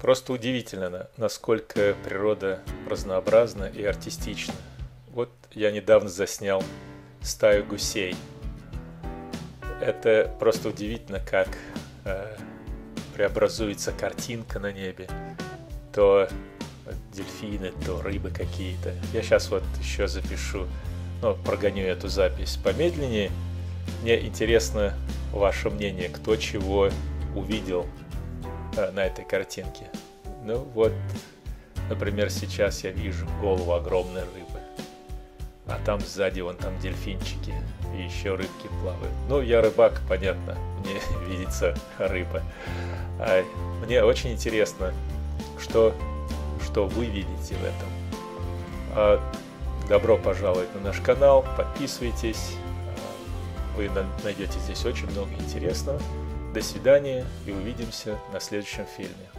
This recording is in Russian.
Просто удивительно, насколько природа разнообразна и артистична. Вот я недавно заснял стаю гусей. Это просто удивительно, как преобразуется картинка на небе. То дельфины, то рыбы какие-то. Я сейчас вот еще запишу, прогоню эту запись помедленнее. Мне интересно ваше мнение, кто чего увидел на этой картинке. Ну вот, например, сейчас я вижу голову огромной рыбы, а там сзади вон там дельфинчики и еще рыбки плавают. Ну, я рыбак, понятно, мне видится рыба. А мне очень интересно, что вы видите в этом. Добро пожаловать на наш канал, подписывайтесь, вы найдете здесь очень много интересного. До свидания и увидимся на следующем фильме.